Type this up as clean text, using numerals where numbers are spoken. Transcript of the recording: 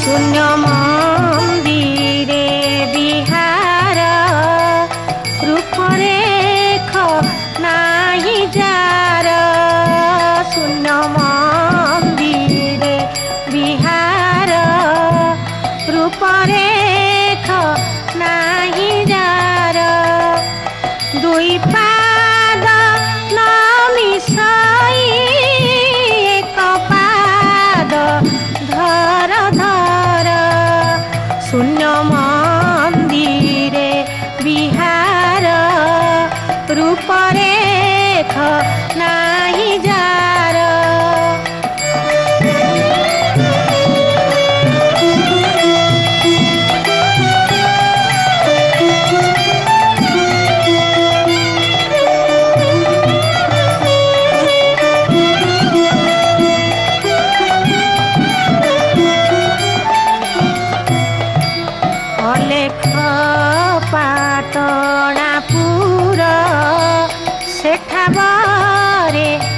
सुन्य मंदिरे बिहारा रूपरेख नाही जार। सुन्य मंदिरे बिहारा रूपरेख नाही जार। दुई पाद न मिशाई एक पाद धर धर। सुन्य मंदिरे बिहार रूपरेख नाही जार। पाटनापुर सेठाबारे।